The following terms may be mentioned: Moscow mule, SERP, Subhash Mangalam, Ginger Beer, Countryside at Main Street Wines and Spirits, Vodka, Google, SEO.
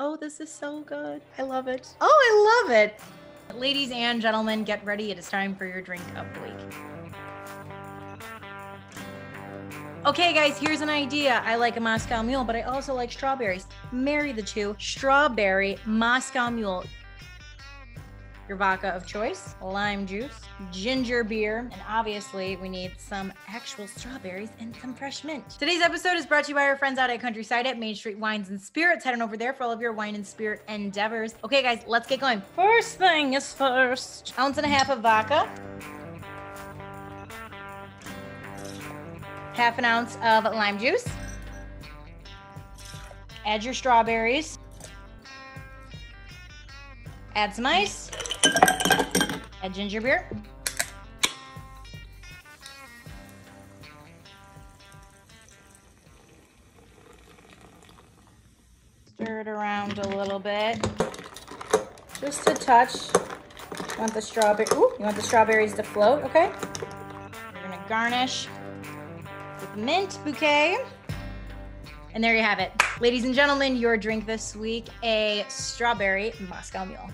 Oh, this is so good. I love it. Oh, I love it. Ladies and gentlemen, get ready. It is time for your drink of the week. Okay, guys, here's an idea. I like a Moscow Mule, but I also like strawberries. Marry the two. Strawberry Moscow Mule. Your vodka of choice, lime juice, ginger beer, and obviously we need some actual strawberries and some fresh mint. Today's episode is brought to you by our friends out at Countryside at Main Street Wines and Spirits. Head on over there for all of your wine and spirit endeavors. Okay, guys, let's get going. First thing is first. 1.5 ounces of vodka. 1/2 ounce of lime juice. Add your strawberries. Add some ice. Add ginger beer. Stir it around a little bit. Just a touch. You want the strawberry. Ooh, you want the strawberries to float, okay? We're gonna garnish with mint bouquet. And there you have it. Ladies and gentlemen, your drink this week, a strawberry Moscow Mule.